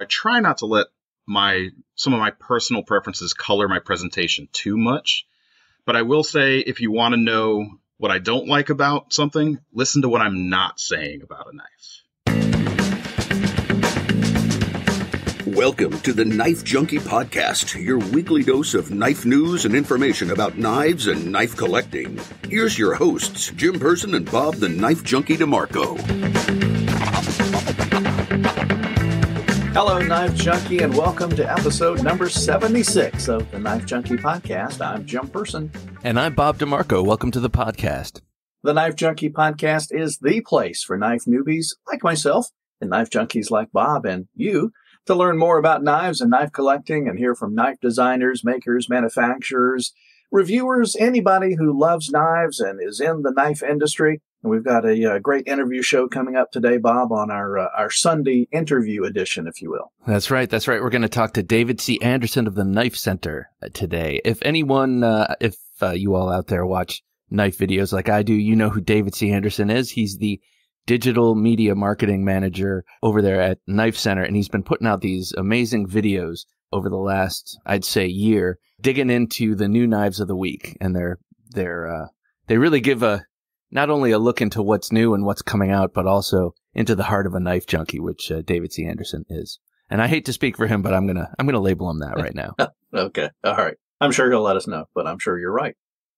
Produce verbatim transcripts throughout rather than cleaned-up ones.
I try not to let my some of my personal preferences color my presentation too much. But I will say, if you want to know what I don't like about something, listen to what I'm not saying about a knife. Welcome to the Knife Junkie Podcast, your weekly dose of knife news and information about knives and knife collecting. Here's your hosts, Jim Person and Bob the Knife Junkie DeMarco. Hello, Knife Junkie, and welcome to episode number seventy-six of the Knife Junkie Podcast. I'm Jim Person. And I'm Bob DeMarco. Welcome to the podcast. The Knife Junkie Podcast is the place for knife newbies like myself and knife junkies like Bob and you to learn more about knives and knife collecting and hear from knife designers, makers, manufacturers, reviewers, anybody who loves knives and is in the knife industry. And we've got a uh, great interview show coming up today, Bob, on our uh, our Sunday interview edition, if you will. That's right. That's right. We're going to talk to David C. Andersen of the Knife Center today. If anyone, uh, if uh, you all out there watch knife videos like I do, you know who David C. Andersen is. He's the digital media marketing manager over there at Knife Center, and he's been putting out these amazing videos over the last, I'd say, year, digging into the new knives of the week. And they're they're uh, they really give a not only a look into what's new and what's coming out, but also into the heart of a knife junkie, which uh, David C. Andersen is. And I hate to speak for him, but I'm gonna I'm gonna label him that right now. Okay, all right. I'm sure he'll let us know, but I'm sure you're right.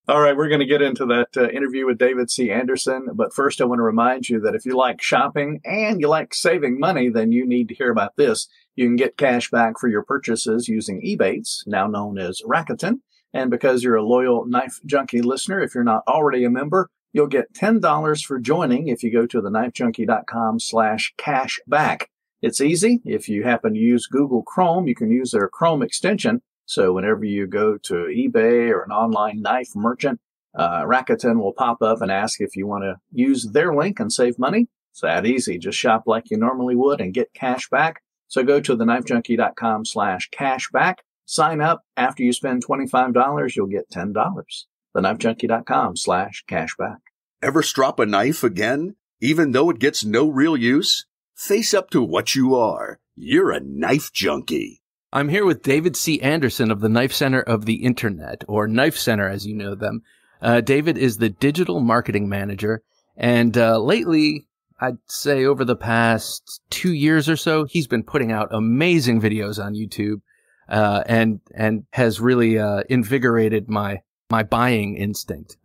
All right, we're gonna get into that uh, interview with David C. Andersen, but first I want to remind you that if you like shopping and you like saving money, then you need to hear about this. You can get cash back for your purchases using Ebates, now known as Rakuten, and because you're a loyal Knife Junkie listener, if you're not already a member, you'll get ten dollars for joining if you go to thenifejunkie.com slash cashback. It's easy. If you happen to use Google Chrome, you can use their Chrome extension. So whenever you go to eBay or an online knife merchant, uh, Rakuten will pop up and ask if you want to use their link and save money. It's that easy. Just shop like you normally would and get cash back. So go to thenifejunkie.com slash cashback. Sign up. After you spend twenty-five dollars, you'll get ten dollars. thenifejunkie.com slash cashback. Ever strop a knife again, even though it gets no real use? Face up to what you are. You're a knife junkie. I'm here with David C. Andersen of the Knife Center of the Internet, or Knife Center as you know them. Uh, David is the digital marketing manager, and uh, lately, I'd say over the past two years or so, he's been putting out amazing videos on YouTube uh, and, and has really uh, invigorated my My buying instinct.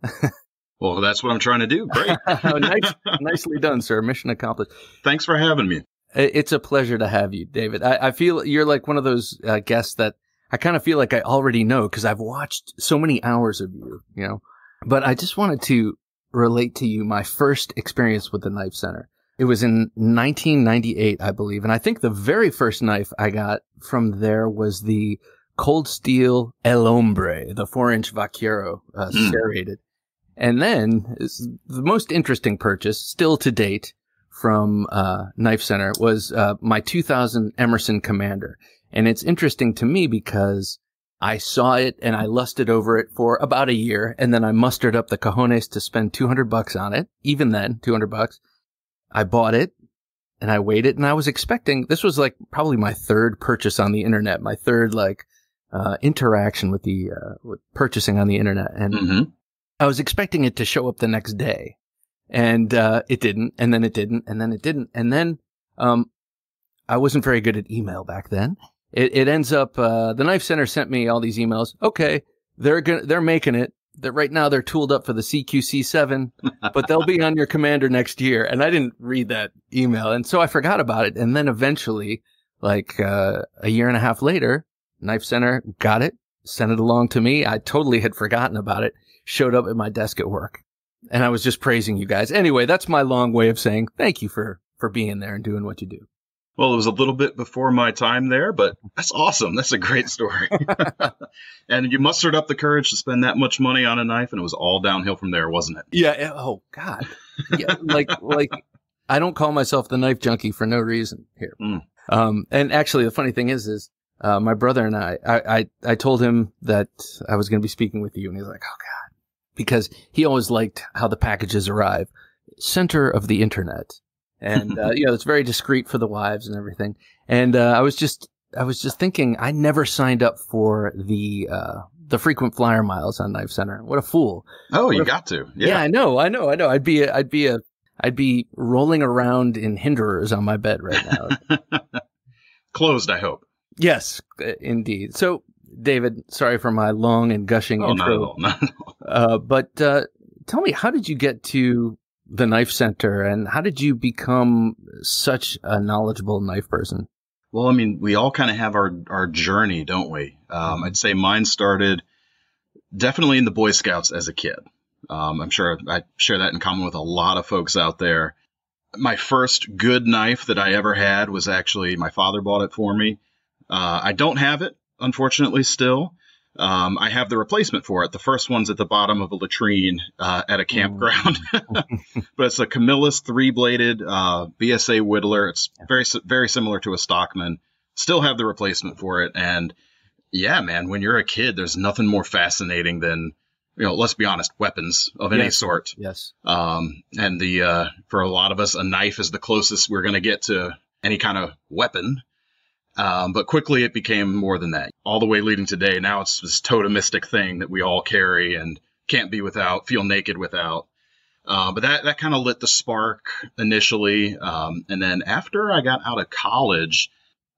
Well, that's what I'm trying to do. Great. nice, nicely done, sir. Mission accomplished. Thanks for having me. It's a pleasure to have you, David. I, I feel you're like one of those uh, guests that I kind of feel like I already know because I've watched so many hours of you, you know. But I just wanted to relate to you my first experience with the Knife Center. It was in nineteen ninety-eight, I believe. And I think the very first knife I got from there was the Cold Steel El Hombre, the four inch Vaquero uh, serrated. And then the most interesting purchase, still to date, from uh, Knife Center was uh, my two thousand Emerson Commander. And it's interesting to me because I saw it and I lusted over it for about a year, and then I mustered up the cojones to spend two hundred bucks on it. Even then, two hundred bucks. I bought it. And I waited, and I was expecting, this was like probably my third purchase on the internet, my third like uh, interaction with the uh, with purchasing on the internet. And mm-hmm. I was expecting it to show up the next day, and uh, it didn't, and then it didn't, and then it didn't. And then um, I wasn't very good at email back then. It, it ends up, uh, the Knife Center sent me all these emails. Okay, they're gonna, they're making it. That right now they're tooled up for the C Q C Seven, but they'll be on your commander next year. And I didn't read that email. And so I forgot about it. And then eventually, like uh, a year and a half later, Knife Center got it, sent it along to me. I totally had forgotten about it, showed up at my desk at work. And I was just praising you guys. Anyway, that's my long way of saying thank you for, for being there and doing what you do. Well, it was a little bit before my time there, but that's awesome. That's a great story. And you mustered up the courage to spend that much money on a knife, and it was all downhill from there, wasn't it? Yeah. Oh, God. Yeah, like, like I don't call myself the Knife Junkie for no reason here. Mm. Um, and actually, the funny thing is, is uh, my brother and I, I, I, I told him that I was going to be speaking with you, and he's like, oh, God, because he always liked how the packages arrive. Center of the Internet. And, uh, you know, it's very discreet for the wives and everything. And uh, I was just I was just thinking, I never signed up for the uh, the frequent flyer miles on Knife Center. What a fool. Oh, what you a, got to. Yeah. yeah, I know. I know. I know. I'd be a, I'd be a I'd be rolling around in hinderers on my bed right now. Closed, I hope. Yes, indeed. So, David, sorry for my long and gushing oh, intro. Not at all, not at all. Uh, but uh, tell me, how did you get to the Knife Center, and how did you become such a knowledgeable knife person? Well, I mean, we all kind of have our, our journey, don't we? Um, I'd say mine started definitely in the Boy Scouts as a kid. Um, I'm sure I share that in common with a lot of folks out there. My first good knife that I ever had was actually my father bought it for me. Uh, I don't have it, unfortunately, still. Um, I have the replacement for it. The first one's at the bottom of a latrine uh, at a campground. But it's a Camillus three-bladed uh, B S A Whittler. It's very, very similar to a Stockman. Still have the replacement for it. And, yeah, man, when you're a kid, there's nothing more fascinating than, you know, let's be honest, weapons of yes. any sort. Yes. Um, and the uh, for a lot of us, a knife is the closest we're going to get to any kind of weapon. Um, but quickly it became more than that, all the way leading today. Now it's this totemistic thing that we all carry and can't be without, feel naked without. Uh, but that, that kind of lit the spark initially. Um, and then after I got out of college,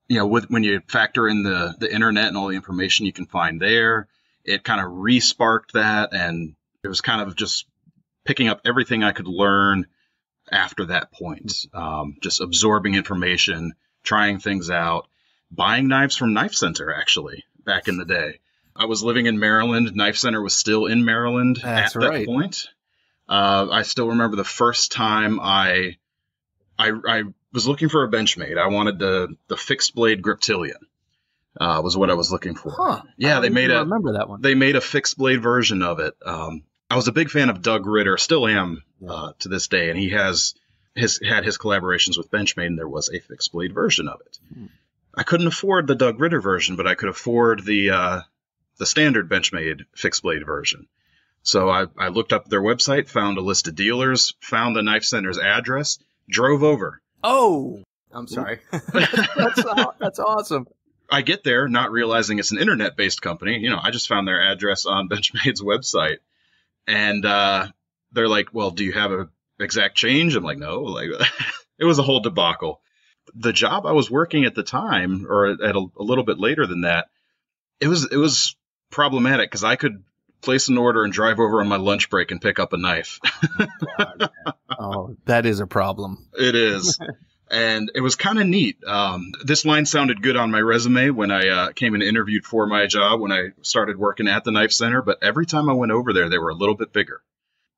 you know, with, when you factor in the, the internet and all the information you can find there, it kind of re-sparked that. And it was kind of just picking up everything I could learn after that point, um, just absorbing information, trying things out. Buying knives from Knife Center, actually, back in the day. I was living in Maryland. Knife Center was still in Maryland That's at that right. point. Uh, I still remember the first time I, I I was looking for a Benchmade. I wanted the the fixed blade Griptilian uh, was what I was looking for. Huh. Yeah, I they made a remember that one. They made a fixed blade version of it. Um, I was a big fan of Doug Ritter, still am yeah. uh, to this day, and he has his had his collaborations with Benchmade, and there was a fixed blade version of it. Hmm. I couldn't afford the Doug Ritter version, but I could afford the uh, the standard Benchmade fixed blade version. So I, I looked up their website, found a list of dealers, found the Knife Center's address, drove over. Oh, I'm sorry. that's, that's awesome. I get there, not realizing it's an internet-based company. You know, I just found their address on Benchmade's website. And uh, they're like, well, do you have an exact change? I'm like, no. Like, it was a whole debacle. The job I was working at the time, or at a, a little bit later than that, it was it was problematic because I could place an order and drive over on my lunch break and pick up a knife. Oh, God, oh, that is a problem. It is. And it was kind of neat. Um, this line sounded good on my resume when I uh, came and interviewed for my job when I started working at the Knife Center. But every time I went over there, they were a little bit bigger.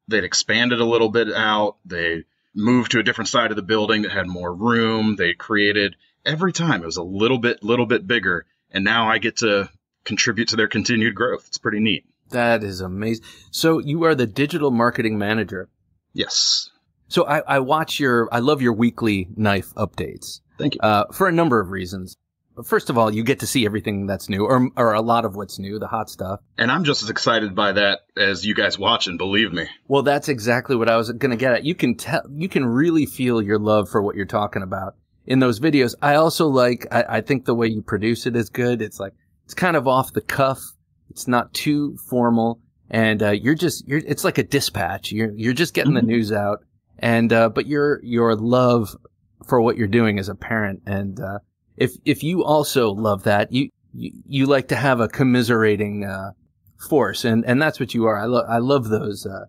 They'd expanded a little bit out. They moved to a different side of the building that had more room. They created every time. It was a little bit, little bit bigger. And now I get to contribute to their continued growth. It's pretty neat. That is amazing. So you are the digital marketing manager. Yes. So I, I watch your, I love your weekly knife updates. Thank you. Uh, for a number of reasons. First of all, you get to see everything that's new, or, or a lot of what's new, the hot stuff. And I'm just as excited by that as you guys watching, believe me. Well, that's exactly what I was going to get at. You can tell, you can really feel your love for what you're talking about in those videos. I also like, I, I think the way you produce it is good. It's like, it's kind of off the cuff. It's not too formal. And, uh, you're just, you're, it's like a dispatch. You're, you're just getting mm-hmm. the news out. And, uh, but your, your love for what you're doing is apparent. And, uh, If if you also love that, you you, you like to have a commiserating uh, force, and, and that's what you are. I love I love those uh,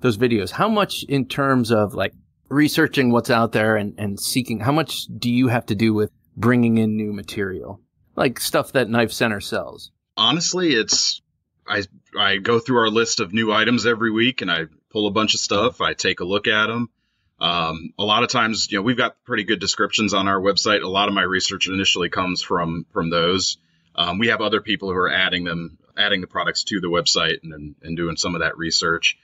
those videos. How much in terms of like researching what's out there and, and seeking? How much do you have to do with bringing in new material, like stuff that Knife Center sells? Honestly, it's I I go through our list of new items every week, and I pull a bunch of stuff. I take a look at them. Um, a lot of times, you know, we've got pretty good descriptions on our website. A lot of my research initially comes from, from those. Um, we have other people who are adding them, adding the products to the website and, and doing some of that research.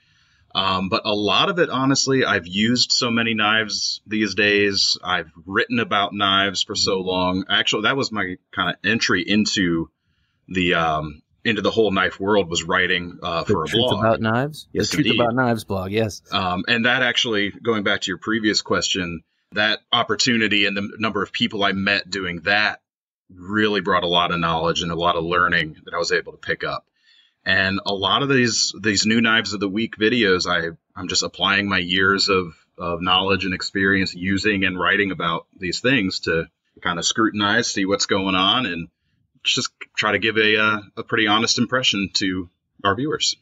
Um, but a lot of it, honestly, I've used so many knives these days. I've written about knives for so long. Actually, that was my kind of entry into the, um, into the whole knife world was writing uh, for a blog. The Truth About Knives? Yes, the Truth About Knives blog, yes. Um, and that actually, going back to your previous question, that opportunity and the number of people I met doing that really brought a lot of knowledge and a lot of learning that I was able to pick up. And a lot of these these new Knives of the Week videos, I, I'm just applying my years of, of knowledge and experience using and writing about these things to kind of scrutinize, see what's going on, and just try to give a, uh, a pretty honest impression to our viewers.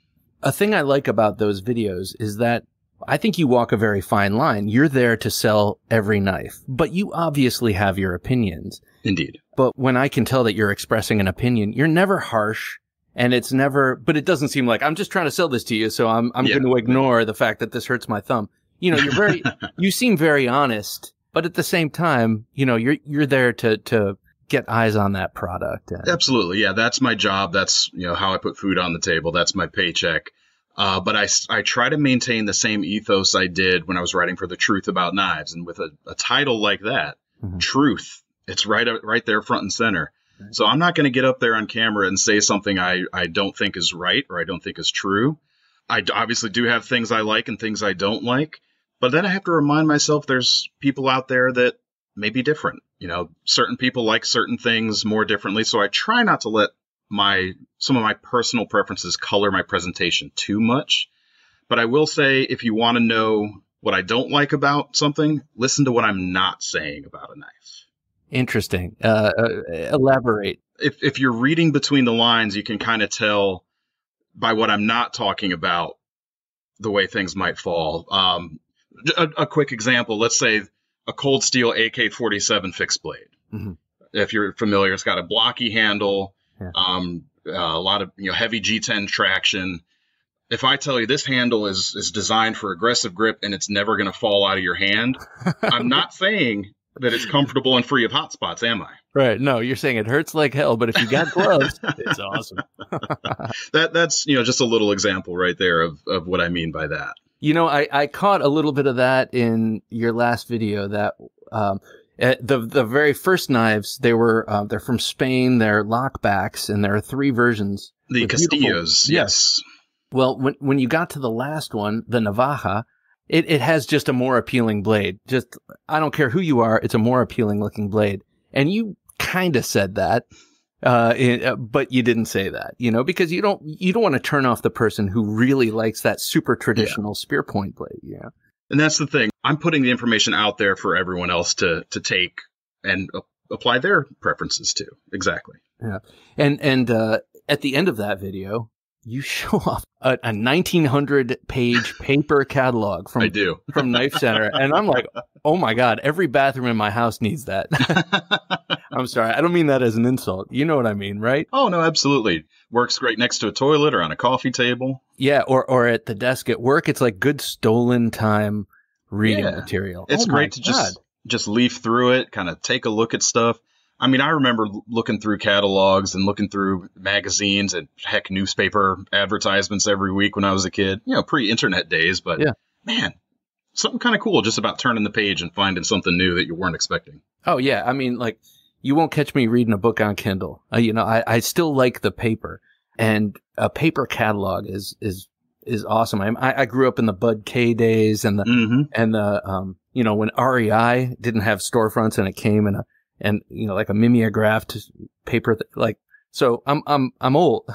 A thing I like about those videos is that I think you walk a very fine line. You're there to sell every knife, but you obviously have your opinions. Indeed. But when I can tell that you're expressing an opinion, you're never harsh, and it's never, but it doesn't seem like I'm just trying to sell this to you, so I'm, I'm yeah. going to ignore the fact that this hurts my thumb. You know, you're very, you seem very honest, but at the same time, you know, you're, you're there to, to get eyes on that product. And absolutely. Yeah. That's my job. That's, you know, how I put food on the table. That's my paycheck. Uh, but I, I try to maintain the same ethos I did when I was writing for The Truth About Knives. And with a, a title like that, mm-hmm. Truth, it's right, right there front and center. Right. So I'm not going to get up there on camera and say something I, I don't think is right or I don't think is true. I obviously do have things I like and things I don't like. But then I have to remind myself there's people out there that may be different. You know, certain people like certain things more differently. So I try not to let my some of my personal preferences color my presentation too much. But I will say, if you want to know what I don't like about something, listen to what I'm not saying about a knife. Interesting. Uh, uh, elaborate. If, if you're reading between the lines, you can kind of tell by what I'm not talking about the way things might fall. Um, a, a quick example, let's say a Cold Steel A K forty-seven fixed blade. Mm-hmm. If you're familiar, it's got a blocky handle. Yeah. Um, uh, a lot of, you know, heavy G ten traction. If I tell you this handle is, is designed for aggressive grip and it's never going to fall out of your hand, I'm not saying that it's comfortable and free of hot spots, am I? Right. No, you're saying it hurts like hell, but if you got gloves, it's awesome. that That's, you know, just a little example right there of, of what I mean by that. You know, I, I caught a little bit of that in your last video that, um, Uh, the the very first knives, they were uh, they're from Spain. They're lockbacks, and there are three versions. The Castillos, yes. Well, when when you got to the last one, the Navaja, it it has just a more appealing blade. Just I don't care who you are, it's a more appealing looking blade. And you kind of said that, uh, it, uh, but you didn't say that, you know, because you don't you don't want to turn off the person who really likes that super traditional yeah. spear point blade, yeah. You know? And that's the thing. I'm putting the information out there for everyone else to to take and uh, apply their preferences to. Exactly. Yeah. And and uh, at the end of that video, you show off a, a nineteen hundred page paper catalog from I do. from Knife Center, and I'm like, oh my god, every bathroom in my house needs that. I'm sorry, I don't mean that as an insult. You know what I mean, right? Oh no, absolutely. Works great next to a toilet or on a coffee table. Yeah, or or at the desk at work. It's like good stolen time reading yeah. material. It's oh great to God. just just leaf through it, kind of take a look at stuff. I mean, I remember looking through catalogs and looking through magazines and heck, newspaper advertisements every week when I was a kid. You know, pre-internet days, but yeah. man, something kind of cool just about turning the page and finding something new that you weren't expecting. Oh yeah, I mean, like you won't catch me reading a book on Kindle. Uh, you know, I I still like the paper, and a paper catalog is is. is awesome. I, I grew up in the Bud K days and the, mm-hmm. and the, um, you know, when R E I didn't have storefronts and it came in a, and, you know, like a mimeographed paper, like, so I'm, I'm, I'm old.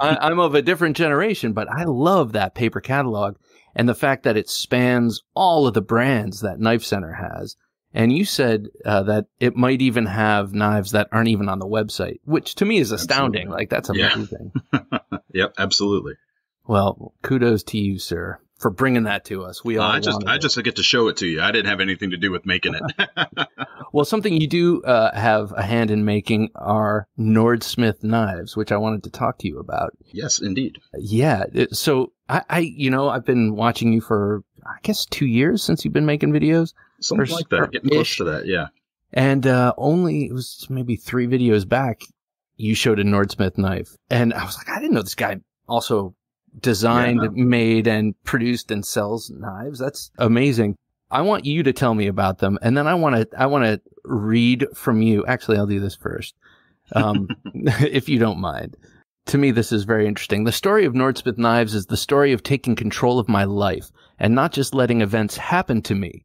I, I'm of a different generation, but I love that paper catalog and the fact that it spans all of the brands that Knife Center has. And you said uh, that it might even have knives that aren't even on the website, which to me is astounding. Absolutely. Like that's amazing. Yeah. Yep. Absolutely. Well, kudos to you, sir, for bringing that to us. We all uh, I just I it. just get to show it to you. I didn't have anything to do with making it. Well, something you do uh, have a hand in making are Nordsmith knives, which I wanted to talk to you about. Yes, indeed. Yeah. So I, I you know, I've been watching you for I guess two years since you've been making videos. Something or, like that. Getting close to that, yeah. And uh, only it was maybe three videos back, you showed a Nordsmith knife, and I was like, I didn't know this guy also designed, yeah, no. made, and produced and sells knives. That's amazing. I want you to tell me about them, and then I want to I want to read from you. Actually, I'll do this first, um, if you don't mind. To me, this is very interesting. The story of Nordsmith Knives is the story of taking control of my life and not just letting events happen to me.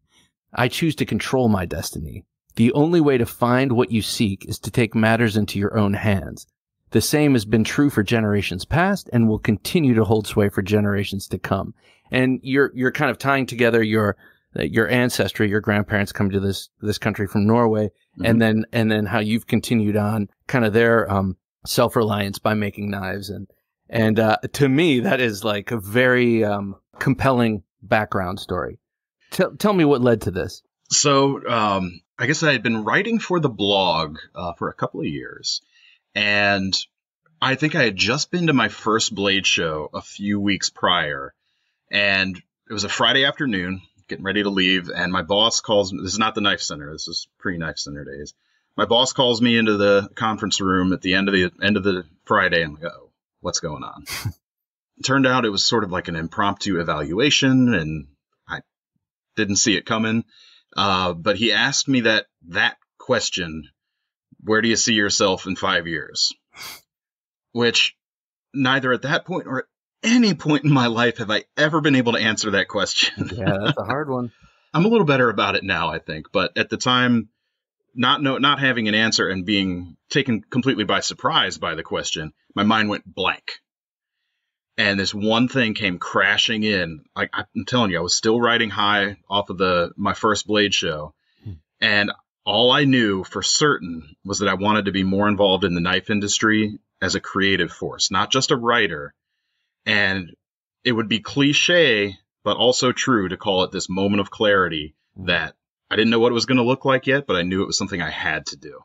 I choose to control my destiny. The only way to find what you seek is to take matters into your own hands. The same has been true for generations past and will continue to hold sway for generations to come. And you're, you're kind of tying together your, your ancestry, your grandparents coming to this, this country from Norway, mm-hmm. and then, and then how you've continued on kind of their, um, self-reliance by making knives. And, and, uh, to me, that is like a very, um, compelling background story. Tell, tell me what led to this. So, um, I guess I had been writing for the blog uh, for a couple of years, and I think I had just been to my first Blade show a few weeks prior, and it was a Friday afternoon, getting ready to leave, and my boss calls me. This is not the Knife Center. This is pre-Knife Center days. My boss calls me into the conference room at the end of the end of the Friday, and I'm like, uh-oh, what's going on? It turned out it was sort of like an impromptu evaluation, and I didn't see it coming. Uh, but he asked me that, that question, where do you see yourself in five years? Which neither at that point or at any point in my life have I ever been able to answer that question. Yeah, that's a hard one. I'm a little better about it now, I think. But at the time, not no, not having an answer and being taken completely by surprise by the question, my mind went blank. And this one thing came crashing in. Like I'm telling you, I was still riding high off of the my first Blade show. Hmm. And all I knew for certain was that I wanted to be more involved in the knife industry as a creative force, not just a writer. And it would be cliche, but also true to call it this moment of clarity hmm. that I didn't know what it was going to look like yet, but I knew it was something I had to do.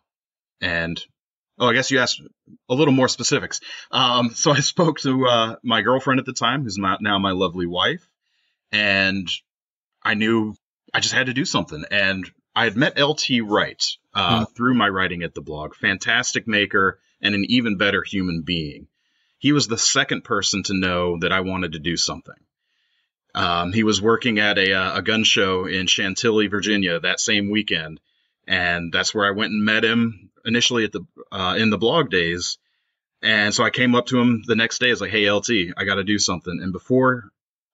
And oh, I guess you asked a little more specifics. Um, so I spoke to uh, my girlfriend at the time, who's my, now my lovely wife, and I knew I just had to do something. And I had met L T Wright uh, mm. through my writing at the blog. Fantastic maker and an even better human being. He was the second person to know that I wanted to do something. Um, he was working at a, uh, a gun show in Chantilly, Virginia, that same weekend. And that's where I went and met him initially at the uh, in the blog days. And so I came up to him the next day. I was like, hey, L T, I got to do something. And before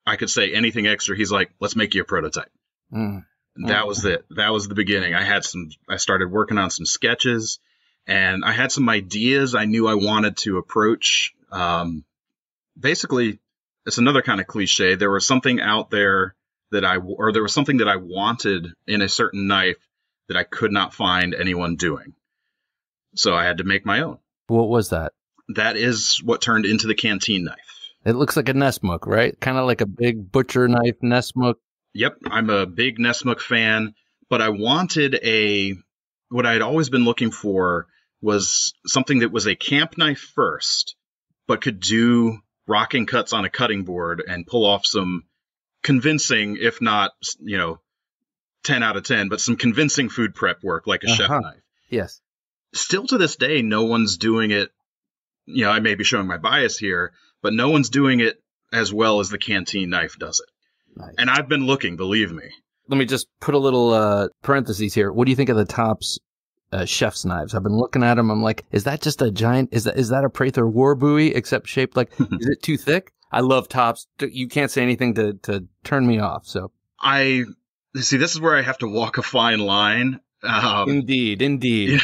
I could say anything extra, he's like, let's make you a prototype. Mm. And that was it. That was the beginning. I had some I started working on some sketches, and I had some ideas I knew I wanted to approach. Um, basically, it's another kind of cliche. There was something out there that I or there was something that I wanted in a certain knife that I could not find anyone doing. So I had to make my own. What was that? That is what turned into the Canteen knife. It looks like a Nesmuk, right? Kind of like a big butcher knife Nesmuk. Yep. I'm a big Nesmuk fan, but I wanted a, what I had always been looking for was something that was a camp knife first, but could do rocking cuts on a cutting board and pull off some convincing, if not, you know, ten out of ten, but some convincing food prep work like a uh-huh. chef knife. Yes. Still to this day, no one's doing it. You know, I may be showing my bias here, but no one's doing it as well as the Canteen knife does it. Nice. And I've been looking, believe me. Let me just put a little uh, parentheses here. What do you think of the Tops uh, chef's knives? I've been looking at them. I'm like, is that just a giant? Is that is that a Prather war buoy except shaped like? Is it too thick? I love Tops. You can't say anything to to turn me off. So I see. This is where I have to walk a fine line. Um, indeed, indeed.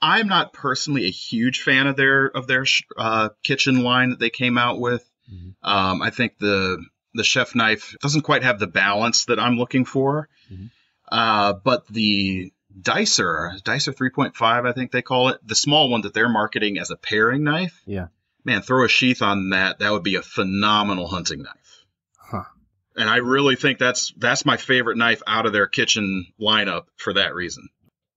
I'm not personally a huge fan of their of their uh, kitchen line that they came out with. Mm-hmm. um, I think the the chef knife doesn't quite have the balance that I'm looking for. Mm-hmm. uh, but the Dicer, Dicer three point five, I think they call it, the small one that they're marketing as a paring knife. Yeah, man, throw a sheath on that. That would be a phenomenal hunting knife. Huh. And I really think that's that's my favorite knife out of their kitchen lineup for that reason.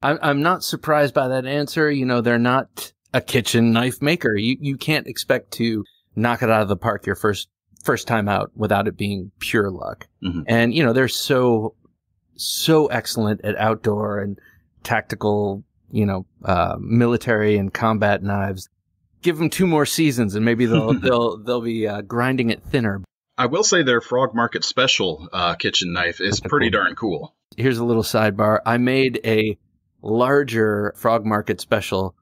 I'm I'm not surprised by that answer. You know, they're not a kitchen knife maker. You you can't expect to knock it out of the park your first first time out without it being pure luck. Mm-hmm. And you know, they're so so excellent at outdoor and tactical, you know, uh, military and combat knives. Give them two more seasons, and maybe they'll they'll they'll be uh, grinding it thinner. I will say their Frog Market Special uh, kitchen knife is pretty darn cool. Here's a little sidebar. I made a larger Frog Market Special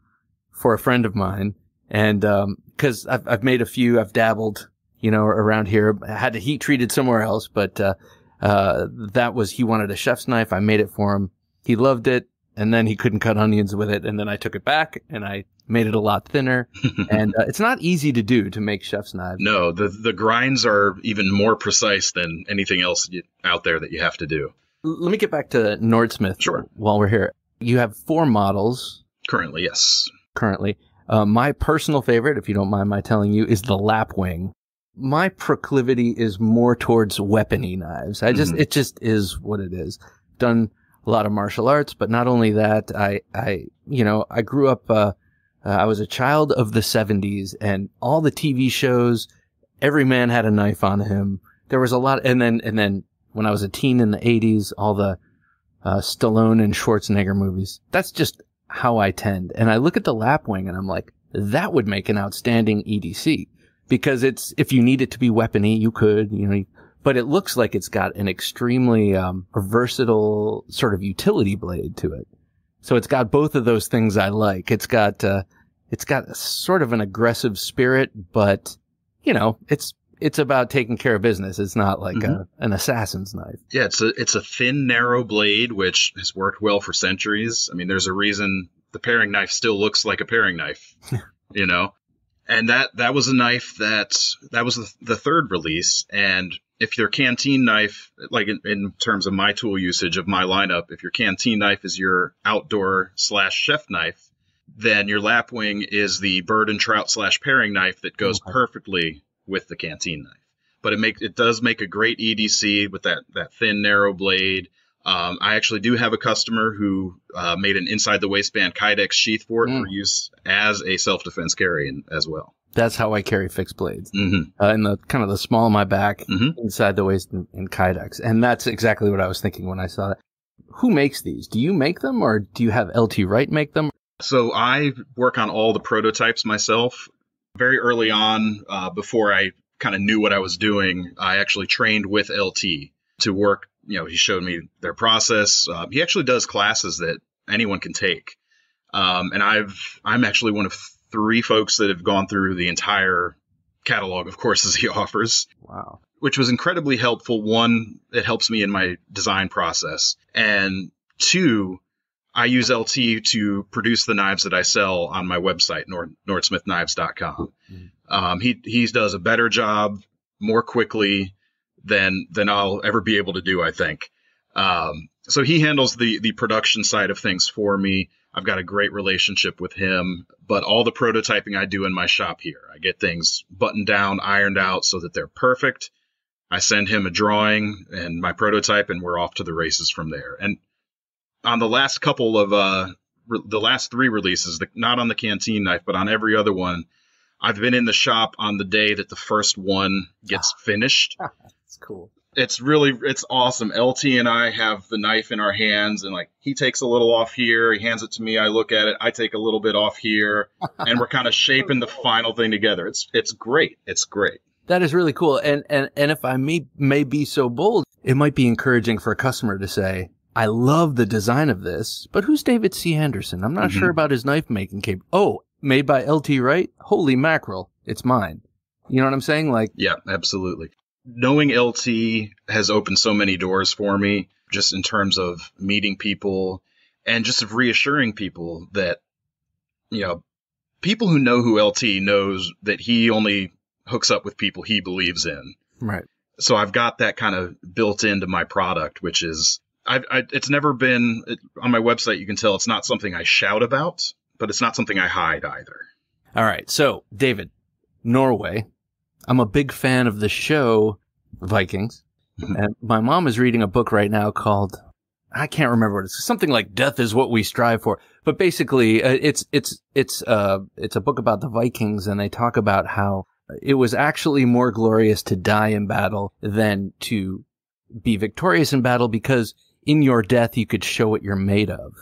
for a friend of mine, and because um, I've, I've made a few, I've dabbled, you know, around here. I had to heat treat it somewhere else, but uh, Uh, that was, he wanted a chef's knife. I made it for him. He loved it. And then he couldn't cut onions with it. And then I took it back and I made it a lot thinner. And uh, it's not easy to do, to make chef's knives. No, the, the grinds are even more precise than anything else you, out there that you have to do. L let me get back to Nordsmith. Sure. While we're here, you have four models. Currently, yes. Currently. Uh, my personal favorite, if you don't mind my telling you, is the Lapwing. My proclivity is more towards weapony knives. I just, mm-hmm. it just is what it is. Done a lot of martial arts, but not only that, I, I, you know, I grew up, uh, uh, I was a child of the seventies, and all the T V shows, every man had a knife on him. There was a lot. And then, and then when I was a teen in the eighties, all the, uh, Stallone and Schwarzenegger movies. That's just how I tend. And I look at the Lapwing and I'm like, that would make an outstanding E D C. Because it's, if you need it to be weapony, you could, you know, but it looks like it's got an extremely um, versatile sort of utility blade to it. So it's got both of those things I like. It's got, uh, it's got a sort of an aggressive spirit, but you know, it's, it's about taking care of business. It's not like mm-hmm. a, an assassin's knife. Yeah. It's a, it's a thin, narrow blade, which has worked well for centuries. I mean, there's a reason the paring knife still looks like a paring knife, you know? And that, that was a knife that, that was the, the third release. And if your Canteen knife, like in, in terms of my tool usage of my lineup, if your Canteen knife is your outdoor slash chef knife, then your Lapwing is the bird and trout slash paring knife that goes okay. perfectly with the Canteen knife. But it makes, it does make a great E D C with that, that thin, narrow blade. Um, I actually do have a customer who uh, made an inside the waistband Kydex sheath for it mm. for use as a self-defense carry in, as well. That's how I carry fixed blades mm-hmm. uh, in the kind of the small of my back, mm-hmm. inside the waist, and, and Kydex. And that's exactly what I was thinking when I saw that. Who makes these? Do you make them, or do you have L T Wright make them? So I work on all the prototypes myself. Very early on, uh, before I kind of knew what I was doing, I actually trained with L T to work. You know, he showed me their process. Uh, he actually does classes that anyone can take. Um, and I've, I'm actually one of three folks that have gone through the entire catalog of courses he offers. Wow. Which was incredibly helpful. One, it helps me in my design process. And two, I use L T to produce the knives that I sell on my website, Nord, nordsmith knives dot com. Mm-hmm. Um, he, he does a better job more quickly than than I'll ever be able to do, I think. Um, so he handles the the production side of things for me. I've got a great relationship with him, but all the prototyping I do in my shop here, I get things buttoned down, ironed out so that they're perfect. I send him a drawing and my prototype, and we're off to the races from there. And on the last couple of, uh, the last three releases, the, not on the Canteen knife, but on every other one, I've been in the shop on the day that the first one gets finished. Cool. It's really, it's awesome. L T and I have the knife in our hands, and like he takes a little off here, he hands it to me, I look at it, I take a little bit off here, and we're kind of shaping the final thing together. It's it's great. It's great. That is really cool. And and and if I may may be so bold, it might be encouraging for a customer to say, I love the design of this, but who's David C. Andersen? I'm not mm-hmm. sure about his knife making capability. Oh, made by L T Wright? Holy mackerel, it's mine. You know what I'm saying? Like, yeah, absolutely. Knowing L T has opened so many doors for me, just in terms of meeting people and just of reassuring people that, you know, people who know who L T knows that he only hooks up with people he believes in. Right. So I've got that kind of built into my product, which is, I've, I, it's never been it, on my website. You can tell it's not something I shout about, but it's not something I hide either. All right. So David, Norway. I'm a big fan of the show Vikings, and my mom is reading a book right now called, I can't remember what it's, something like Death is What We Strive For. But basically, uh, it's it's it's uh it's a book about the Vikings, and they talk about how it was actually more glorious to die in battle than to be victorious in battle, because in your death you could show what you're made of.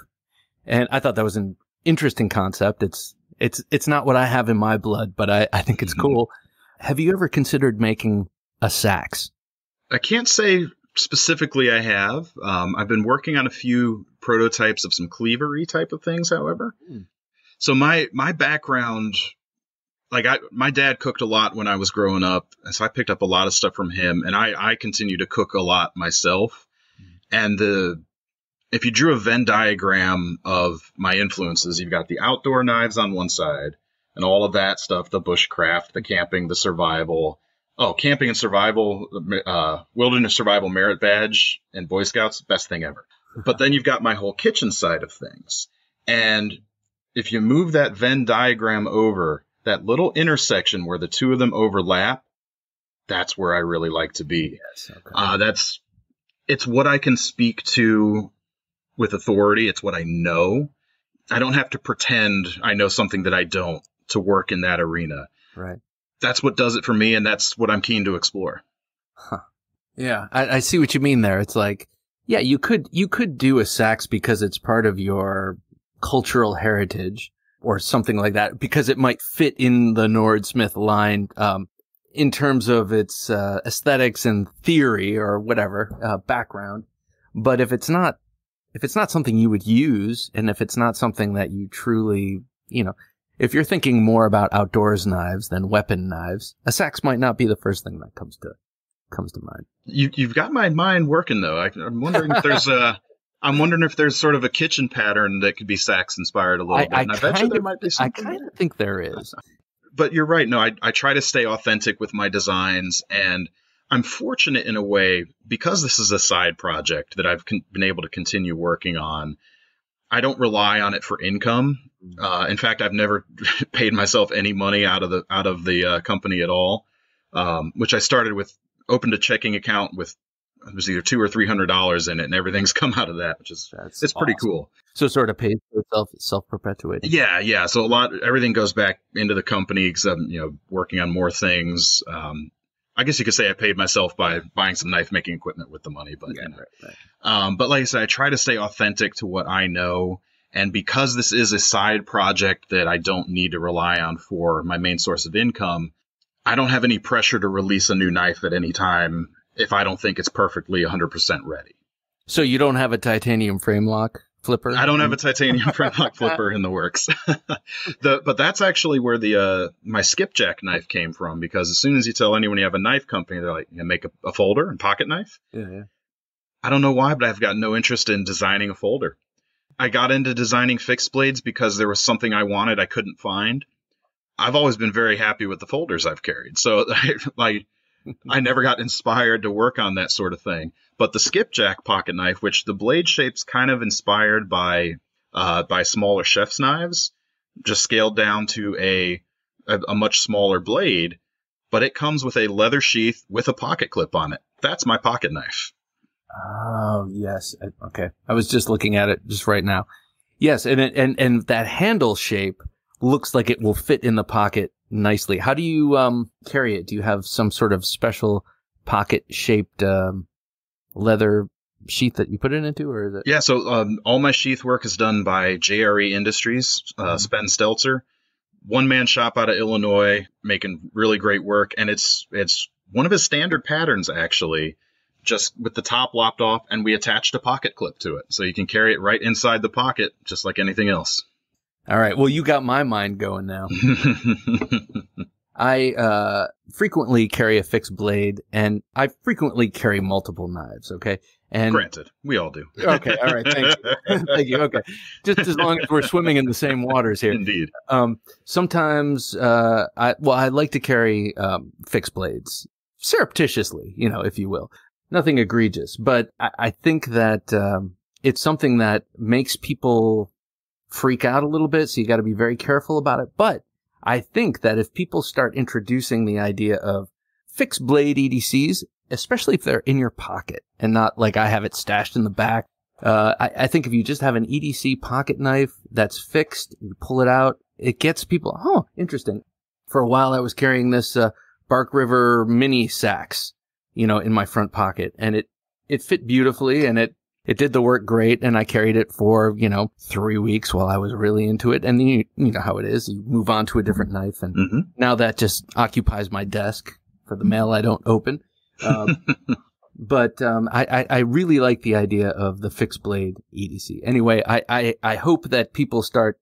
And I thought that was an interesting concept. It's it's it's not what I have in my blood, but I I think it's cool. Have you ever considered making a sax? I can't say specifically I have. Um, I've been working on a few prototypes of some cleavery type of things, however. Mm. So my my background, like I, my dad cooked a lot when I was growing up. And so I picked up a lot of stuff from him, and I, I continue to cook a lot myself. And the, if you drew a Venn diagram of my influences, you've got the outdoor knives on one side and all of that stuff, the bushcraft, the camping, the survival. Oh, camping and survival, uh, wilderness survival merit badge and Boy Scouts, best thing ever. But then you've got my whole kitchen side of things. And if you move that Venn diagram over, that little intersection where the two of them overlap, that's where I really like to be. Yes, okay. uh, that's it's what I can speak to with authority. It's what I know. I don't have to pretend I know something that I don't to work in that arena. Right. That's what does it for me, and that's what I'm keen to explore. Huh. Yeah, I, I see what you mean there. It's like, yeah, you could you could do a sax because it's part of your cultural heritage or something like that, because it might fit in the Nordsmith line um, in terms of its uh, aesthetics and theory or whatever uh, background. But if it's not if it's not something you would use, and if it's not something that you truly, you know. If you're thinking more about outdoors knives than weapon knives, a sax might not be the first thing that comes to comes to mind. You, you've got my mind working though. I, I'm wondering if there's a, I'm wondering if there's sort of a kitchen pattern that could be sax inspired a little I, bit. And I, I bet you there of, might be something. I kind of think there is. But you're right. No, I I try to stay authentic with my designs, and I'm fortunate in a way because this is a side project that I've con- been able to continue working on. I don't rely on it for income. Uh, in fact, I've never paid myself any money out of the out of the uh, company at all, um, which I started with, opened a checking account with, it was either two or three hundred dollars in it, and everything's come out of that, which is That's it's awesome. Pretty cool. So it sort of pays for itself, self perpetuating. Yeah, yeah. So a lot, everything goes back into the company, except you know, working on more things. Um, I guess you could say I paid myself by buying some knife making equipment with the money, but yeah, you know. Right, right. Um, but like I said, I try to stay authentic to what I know, and because this is a side project that I don't need to rely on for my main source of income, I don't have any pressure to release a new knife at any time if I don't think it's perfectly one hundred percent ready. So you don't have a titanium frame lock flipper? I don't have a titanium frame lock flipper in the works. the, but that's actually where the uh, my Skipjack knife came from, because as soon as you tell anyone you have a knife company, they're like, you know, make a, a folder and pocket knife? Yeah, yeah. I don't know why, but I've got no interest in designing a folder. I got into designing fixed blades because there was something I wanted I couldn't find. I've always been very happy with the folders I've carried, so I, like, I never got inspired to work on that sort of thing. But the Skipjack pocket knife, which the blade shape's kind of inspired by uh, by smaller chef's knives, just scaled down to a, a a much smaller blade, but it comes with a leather sheath with a pocket clip on it. That's my pocket knife. Oh, yes. Okay. I was just looking at it just right now. Yes, and it, and and that handle shape looks like it will fit in the pocket nicely. How do you um carry it? Do you have some sort of special pocket-shaped um, leather sheath that you put it into, or is it? Yeah, so um, all my sheath work is done by J R E Industries, uh, mm-hmm. Spen Stelzer, one-man shop out of Illinois, making really great work, and it's it's one of his standard patterns actually. Just with the top lopped off, and we attached a pocket clip to it. So you can carry it right inside the pocket, just like anything else. All right. Well, you got my mind going now. I uh, frequently carry a fixed blade, and I frequently carry multiple knives, okay? And granted. We all do. Okay. All right. Thank you. Thank you. Okay. Just as long as we're swimming in the same waters here. Indeed. Um, sometimes, uh, I well, I like to carry um, fixed blades, surreptitiously, you know, if you will. Nothing egregious, but I, I think that um, it's something that makes people freak out a little bit, so you got to be very careful about it. But I think that if people start introducing the idea of fixed blade E D Cs, especially if they're in your pocket and not like I have it stashed in the back, uh, I, I think if you just have an E D C pocket knife that's fixed, you pull it out, it gets people, oh, interesting. For a while I was carrying this uh, Bark River mini sax, you know, in my front pocket, and it, it fit beautifully, and it, it did the work great, and I carried it for, you know, three weeks while I was really into it, and then you, you know how it is, you move on to a different knife, and mm-hmm. now that just occupies my desk for the mail I don't open, um, but um, I, I, I really like the idea of the fixed blade E D C. Anyway, I, I, I hope that people start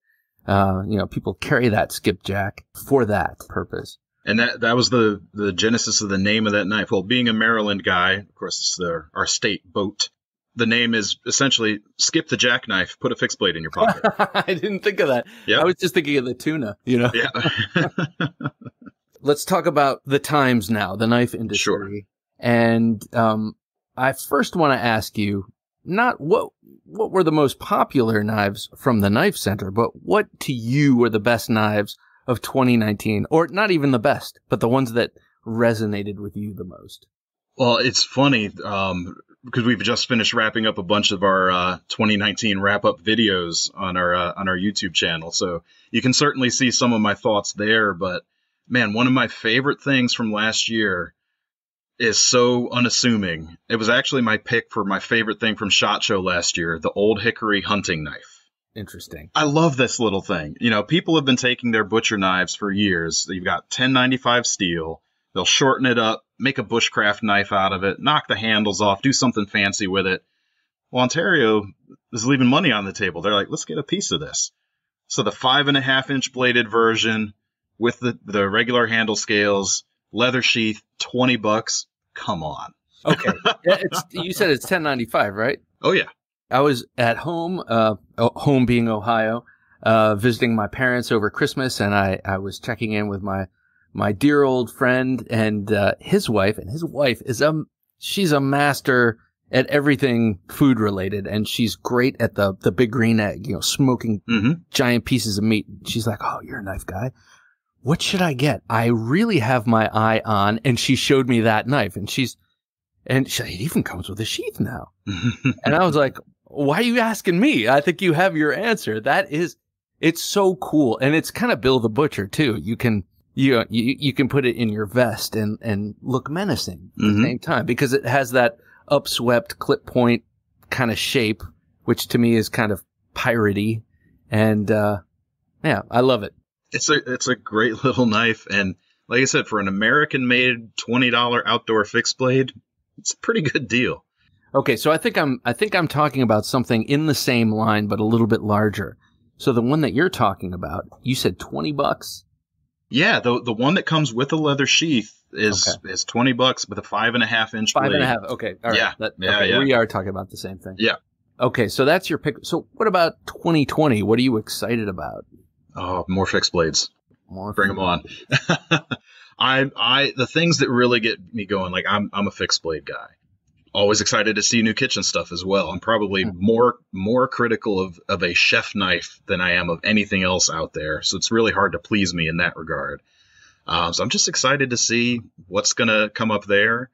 Uh, you know, people carry that Skipjack for that purpose. And that that was the, the genesis of the name of that knife. Well, being a Maryland guy, of course, it's their, our state boat. The name is essentially skip the jackknife, put a fixed blade in your pocket. I didn't think of that. Yep. I was just thinking of the tuna, you know. Yeah. Let's talk about the times now, the knife industry. Sure. And um, I first want to ask you, not what what were the most popular knives from the Knife Center, but what to you were the best knives of twenty nineteen, or not even the best, but the ones that resonated with you the most? Well, it's funny, um, because we've just finished wrapping up a bunch of our uh, twenty nineteen wrap-up videos on our uh, on our YouTube channel, so you can certainly see some of my thoughts there. But man, one of my favorite things from last year is so unassuming. It was actually my pick for my favorite thing from SHOT Show last year, the Old Hickory hunting knife. Interesting. I love this little thing. You know, people have been taking their butcher knives for years. You've got ten ninety-five steel. They'll shorten it up, make a bushcraft knife out of it, knock the handles off, do something fancy with it. Well, Ontario is leaving money on the table. They're like, let's get a piece of this. So the five and a half inch bladed version with the, the regular handle scales, leather sheath, twenty bucks. Come on. Okay. It's, you said it's ten ninety-five, right? Oh, yeah. I was at home, uh, home being Ohio, uh, visiting my parents over Christmas, and I, I was checking in with my my dear old friend and uh, his wife, and his wife is a, she's a master at everything food related, and she's great at the the big green egg, you know, smoking mm-hmm. giant pieces of meat. She's like, oh, you're a knife guy. What should I get? I really have my eye on, and she showed me that knife, and she's, and she, it even comes with a sheath now. And I was like, why are you asking me? I think you have your answer. That is, it's so cool. And it's kind of Bill the Butcher too. You can, you, you, you can put it in your vest and, and look menacing at mm-hmm. the same time, because it has that upswept clip point kind of shape, which to me is kind of piratey. And, uh, yeah, I love it. It's a, it's a great little knife. And like I said, for an American made twenty dollar outdoor fixed blade, it's a pretty good deal. Okay, so I think I'm I think I'm talking about something in the same line, but a little bit larger. So the one that you're talking about, you said twenty bucks. Yeah, the the one that comes with a leather sheath is okay. is twenty bucks with a five and a half inch. Five blade. and a half. Okay, all right. Yeah, that, yeah, okay. yeah. We are talking about the same thing. Yeah. Okay, so that's your pick. So what about twenty twenty? What are you excited about? Oh, more fixed blades. More Bring them on. I I the things that really get me going. Like I'm I'm a fixed blade guy. Always excited to see new kitchen stuff as well. I'm probably more more critical of, of a chef knife than I am of anything else out there. So it's really hard to please me in that regard. Um, so I'm just excited to see what's going to come up there.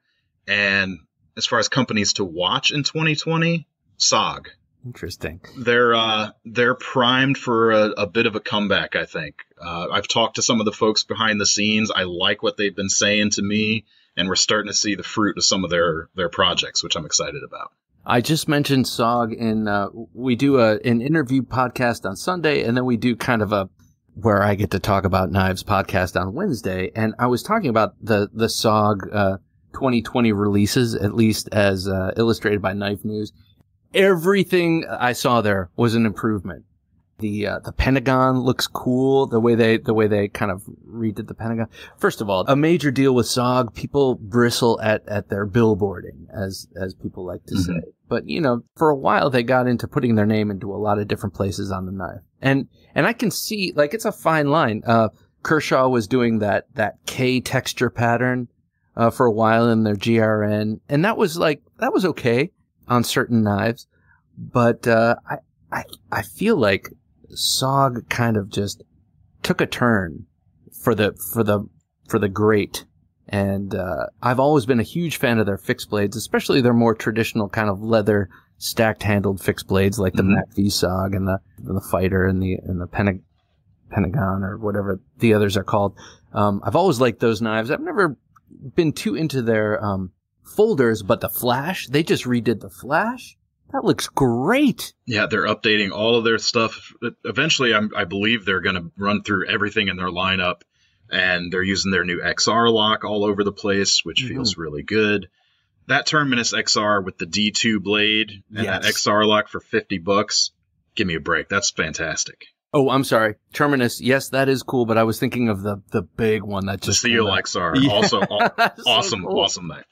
And as far as companies to watch in twenty twenty, S O G. Interesting. They're uh, they're primed for a, a bit of a comeback, I think. Uh, I've talked to some of the folks behind the scenes. I like what they've been saying to me. And we're starting to see the fruit of some of their, their projects, which I'm excited about. I just mentioned S O G, and uh, we do a, an interview podcast on Sunday, and then we do kind of a where I get to talk about knives podcast on Wednesday. And I was talking about the, the S O G uh, twenty twenty releases, at least as uh, illustrated by Knife News. Everything I saw there was an improvement. The uh, the Pentagon looks cool. The way they the way they kind of redid the Pentagon. First of all, a major deal with S O G. People bristle at at their billboarding, as as people like to mm-hmm. say. But you know, for a while they got into putting their name into a lot of different places on the knife. And and I can see, like, it's a fine line. Uh, Kershaw was doing that that K texture pattern uh, for a while in their G R N, and that was like that was okay on certain knives. But uh, I I I feel like S O G kind of just took a turn for the for the for the great, and uh, I've always been a huge fan of their fixed blades, especially their more traditional kind of leather stacked handled fixed blades, like the mm-hmm. Mac V S O G and the and the Fighter and the and the Penta Pentagon or whatever the others are called. Um, I've always liked those knives. I've never been too into their um, folders, but the flash, they just redid the flash. That looks great. Yeah, they're updating all of their stuff. Eventually, I'm, I believe they're going to run through everything in their lineup, and they're using their new X R lock all over the place, which mm-hmm. feels really good. That Terminus X R with the D two blade and yes. that X R lock for fifty bucks. Give me a break. That's fantastic. Oh, I'm sorry. Terminus. Yes, that is cool, but I was thinking of the the big one that just the C O X R. Yeah. Also awesome, so cool. Awesome knife.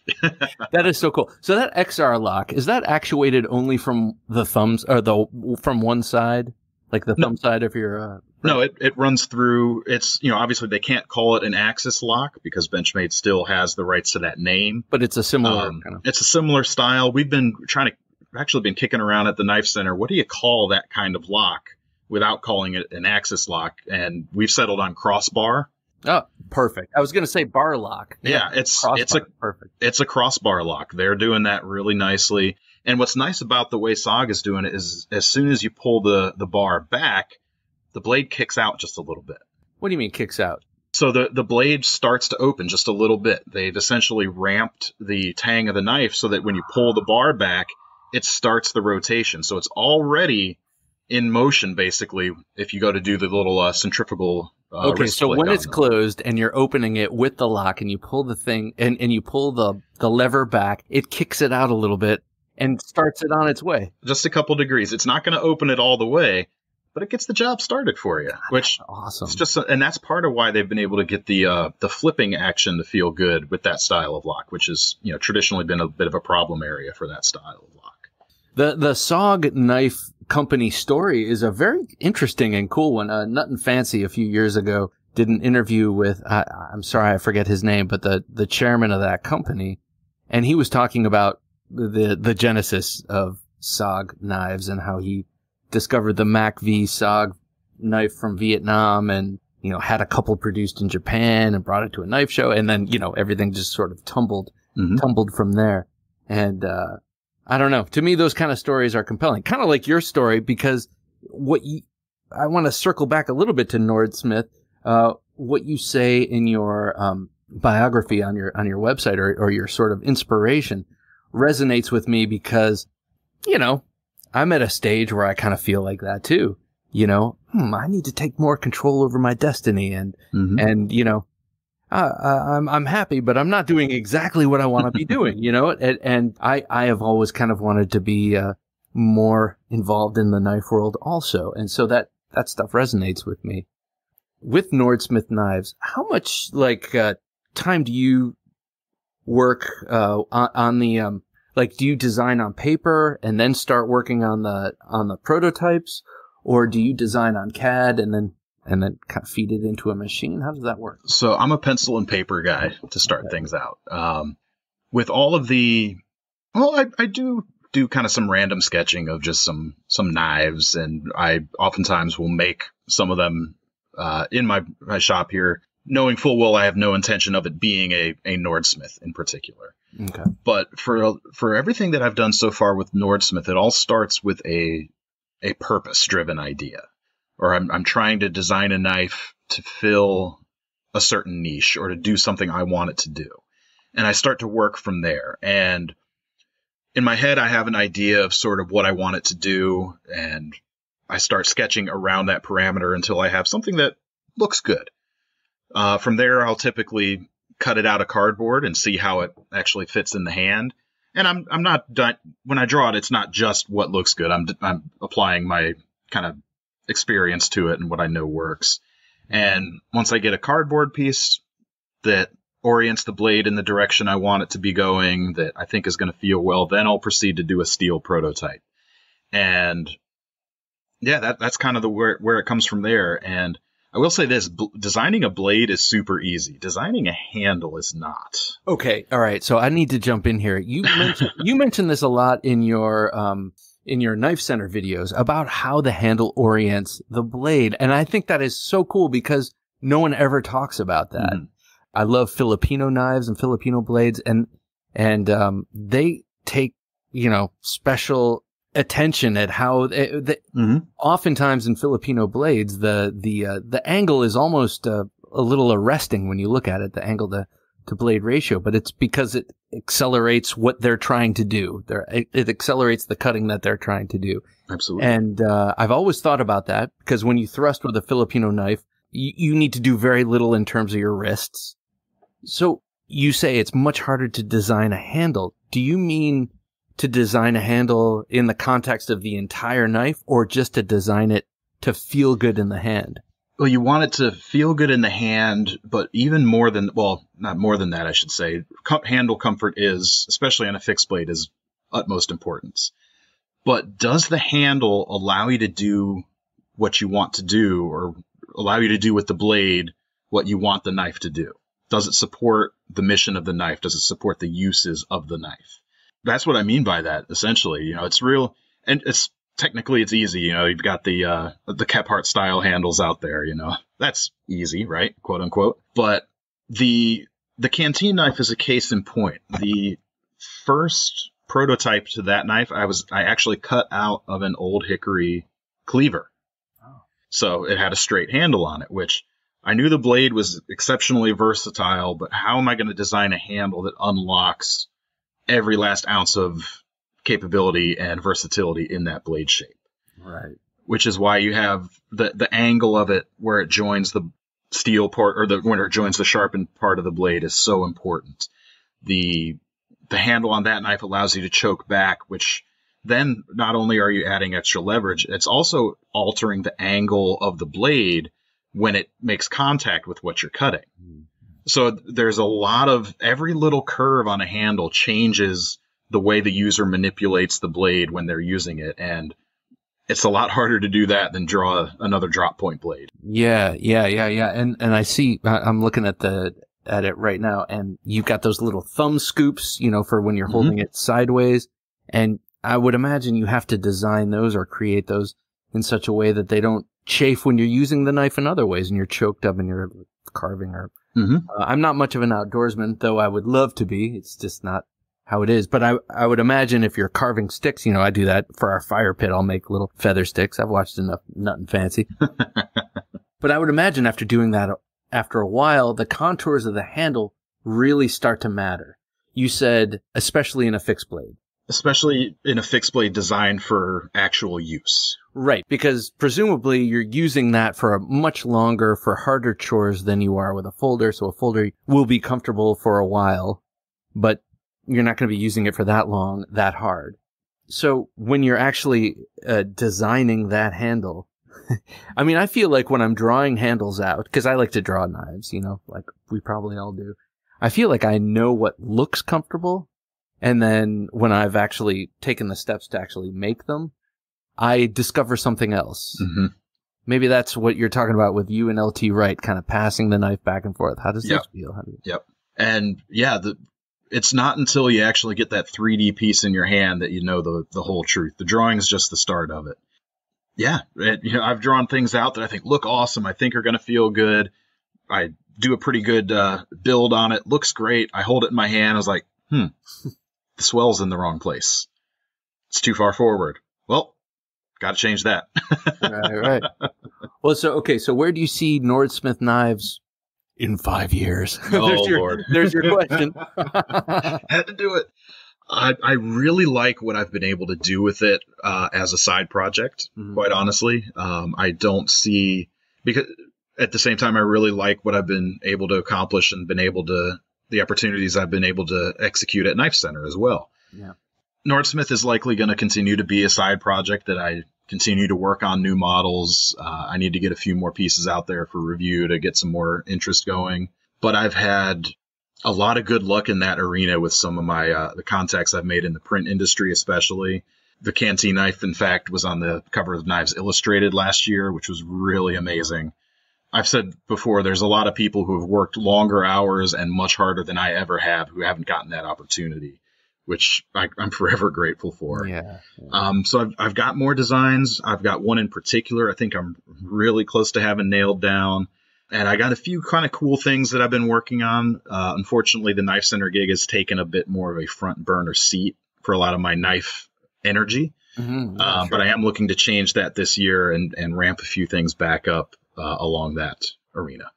That is so cool. So that X R lock, is that actuated only from the thumbs or the from one side, like the no. thumb side of your? Uh, no, it it runs through. It's you know obviously they can't call it an axis lock because Benchmade still has the rights to that name. But it's a similar. Um, kind of. It's a similar style. We've been trying to actually been kicking around at the Knife Center. What do you call that kind of lock without calling it an axis lock? And we've settled on crossbar. Oh, perfect. I was going to say bar lock. Yeah, yeah it's it's a perfect. It's a crossbar lock. They're doing that really nicely. And what's nice about the way S O G is doing it is as soon as you pull the, the bar back, the blade kicks out just a little bit. What do you mean kicks out? So the, the blade starts to open just a little bit. They've essentially ramped the tang of the knife so that when you pull the bar back, it starts the rotation. So it's already in motion, basically, if you go to do the little uh, centrifugal. Uh, okay, so when it's closed and you're opening it with the lock and you pull the thing and, and you pull the, the lever back, it kicks it out a little bit and starts it on its way. Just a couple degrees. It's not going to open it all the way, but it gets the job started for you, God, which that's awesome. It's just a, and that's part of why they've been able to get the uh, the flipping action to feel good with that style of lock, which has you know traditionally been a bit of a problem area for that style of lock. The the S O G knife company story is a very interesting and cool one. Uh, Nuttin' Fancy a few years ago did an interview with uh, I'm sorry I forget his name, but the the chairman of that company, and he was talking about the the genesis of S O G knives and how he discovered the Mac V S O G knife from Vietnam, and you know had a couple produced in Japan and brought it to a knife show, and then you know everything just sort of tumbled mm-hmm. tumbled from there, and. uh I don't know. To me, those kind of stories are compelling, kind of like your story, because what you, I want to circle back a little bit to Nordsmith. Uh, what you say in your um, biography on your on your website or, or your sort of inspiration resonates with me because, you know, I'm at a stage where I kind of feel like that too. You know, hmm, I need to take more control over my destiny, and mm-hmm. and you know, Uh, I'm, I'm happy, but I'm not doing exactly what I want to be doing, you know, and, and I, I have always kind of wanted to be uh, more involved in the knife world also. And so that, that stuff resonates with me. With Nordsmith Knives, how much like uh, time do you work uh, on, on the, um, like, do you design on paper and then start working on the, on the prototypes, or do you design on C A D and then and then kind of feed it into a machine? How does that work? So I'm a pencil and paper guy to start okay. things out. Um, with all of the, well, I, I do do kind of some random sketching of just some, some knives. And I oftentimes will make some of them uh, in my, my shop here, knowing full well I have no intention of it being a, a Nordsmith in particular. Okay. But for, for everything that I've done so far with Nordsmith, it all starts with a, a purpose-driven idea. Or I'm, I'm trying to design a knife to fill a certain niche or to do something I want it to do. And I start to work from there. And in my head, I have an idea of sort of what I want it to do. And I start sketching around that parameter until I have something that looks good. Uh, from there, I'll typically cut it out of cardboard and see how it actually fits in the hand. And I'm, I'm not done. When I draw it, it's not just what looks good. I'm, I'm applying my kind of experience to it and what I know works. And once I get a cardboard piece that orients the blade in the direction I want it to be going, that I think is going to feel well, then I'll proceed to do a steel prototype. And yeah, that, that's kind of the where, where it comes from there. And I will say this, b designing a blade is super easy. Designing a handle is not. Okay. All right. So I need to jump in here. You mentioned, you mentioned this a lot in your, um, in your Knife Center videos about how the handle orients the blade. And I think that is so cool because no one ever talks about that. Mm-hmm. I love Filipino knives and Filipino blades, and, and, um, they take, you know, special attention at how they, they, mm-hmm. oftentimes in Filipino blades, the, the, uh, the angle is almost uh, a little arresting when you look at it, the angle to, to blade ratio, but it's because it accelerates what they're trying to do. They're, it, it accelerates the cutting that they're trying to do. Absolutely. And uh, I've always thought about that because when you thrust with a Filipino knife, you, you need to do very little in terms of your wrists. So you say it's much harder to design a handle. Do you mean to design a handle in the context of the entire knife, or just to design it to feel good in the hand. Well, you want it to feel good in the hand, but even more than, well, not more than that, I should say, com- handle comfort is, especially on a fixed blade, is utmost importance. But does the handle allow you to do what you want to do, or allow you to do with the blade what you want the knife to do? Does it support the mission of the knife? Does it support the uses of the knife? That's what I mean by that, essentially. You know, it's real, and it's, technically, it's easy. You know, you've got the uh, the Kephart style handles out there. You know, that's easy, right? Quote unquote. But the the Canteen knife is a case in point. The first prototype to that knife, I was I actually cut out of an old hickory cleaver, oh. so it had a straight handle on it. Which I knew the blade was exceptionally versatile, but how am I going to design a handle that unlocks every last ounce of capability and versatility in that blade shape, right? Which is why you have the the angle of it where it joins the steel part, or the when it joins the sharpened part of the blade, is so important. The the handle on that knife allows you to choke back, which then not only are you adding extra leverage, it's also altering the angle of the blade when it makes contact with what you're cutting. Mm-hmm. So there's a lot of every little curve on a handle changes the way the user manipulates the blade when they're using it. And it's a lot harder to do that than draw another drop point blade. Yeah, yeah, yeah, yeah. And and I see, I'm looking at the at it right now, and you've got those little thumb scoops, you know, for when you're holding mm-hmm. it sideways. And I would imagine you have to design those or create those in such a way that they don't chafe when you're using the knife in other ways and you're choked up and you're carving. Or mm-hmm. uh, I'm not much of an outdoorsman, though I would love to be. It's just not how it is. But I I would imagine if you're carving sticks, you know, I do that for our fire pit. I'll make little feather sticks. I've watched enough Nothing Fancy. But I would imagine after doing that, after a while, the contours of the handle really start to matter. You said, especially in a fixed blade. Especially in a fixed blade designed for actual use. Right, because presumably you're using that for a much longer, for harder chores than you are with a folder. So a folder will be comfortable for a while, but you're not going to be using it for that long, that hard. So when you're actually uh, designing that handle, I mean, I feel like when I'm drawing handles out, because I like to draw knives, you know, like we probably all do, I feel like I know what looks comfortable. And then when I've actually taken the steps to actually make them, I discover something else. Mm-hmm. Maybe that's what you're talking about with you and L T Wright, kind of passing the knife back and forth. How does yep. this feel? How do you... Yep. And yeah, the... It's not until you actually get that three D piece in your hand that you know the the whole truth. The drawing's just the start of it. Yeah, it, you know, I've drawn things out that I think look awesome. I think are going to feel good. I do a pretty good uh, build on it. Looks great. I hold it in my hand. I was like, hmm, the swell's in the wrong place. It's too far forward. Well, got to change that. Right, right. Well, so, okay, so where do you see Nordsmith Knives in five years? Oh, there's your, Lord. There's your question. Had to do it. I, I really like what I've been able to do with it uh, as a side project, mm-hmm. quite honestly. Um, I don't see, because at the same time, I really like what I've been able to accomplish and been able to, the opportunities I've been able to execute at Knife Center as well. Yeah. Nordsmith is likely going to continue to be a side project that I continue to work on new models. Uh, I need to get a few more pieces out there for review to get some more interest going. But I've had a lot of good luck in that arena with some of my uh, the contacts I've made in the print industry, especially. The Canteen knife, in fact, was on the cover of Knives Illustrated last year, which was really amazing. I've said before, there's a lot of people who have worked longer hours and much harder than I ever have who haven't gotten that opportunity, which I, I'm forever grateful for. Yeah, yeah. Um, so I've, I've got more designs. I've got one in particular I think I'm really close to having nailed down. And I got a few kind of cool things that I've been working on. Uh, unfortunately, the Knife Center gig has taken a bit more of a front burner seat for a lot of my knife energy. Mm-hmm, yeah, uh, sure. But I am looking to change that this year and, and ramp a few things back up uh, along that arena.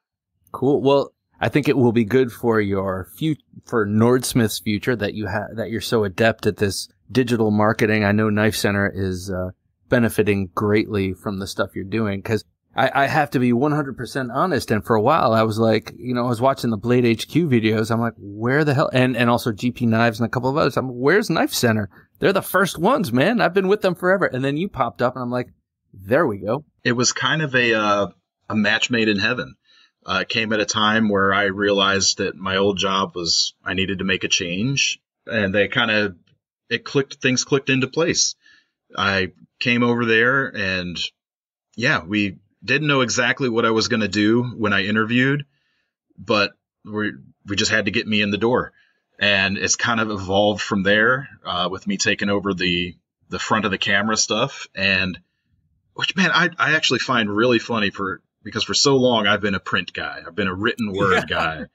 Cool. Well, I think it will be good for your fu- for Nordsmith's future that you ha- that you're so adept at this digital marketing. I know Knife Center is uh, benefiting greatly from the stuff you're doing, because I-, I have to be one hundred percent honest. And for a while, I was like, you know, I was watching the Blade H Q videos. I'm like, where the hell? And and also G P Knives and a couple of others. I'm like, where's Knife Center? They're the first ones, man. I've been with them forever. And then you popped up, and I'm like, There we go. It was kind of a, uh, a match made in heaven. Uh, it came at a time where I realized that my old job was, I needed to make a change. And they kind of, it clicked, things clicked into place. I came over there and yeah, we didn't know exactly what I was going to do when I interviewed, but we, we just had to get me in the door. And it's kind of evolved from there, uh, with me taking over the, the front of the camera stuff. And which, man, I, I actually find really funny for, because for so long I've been a print guy. I've been a written word guy.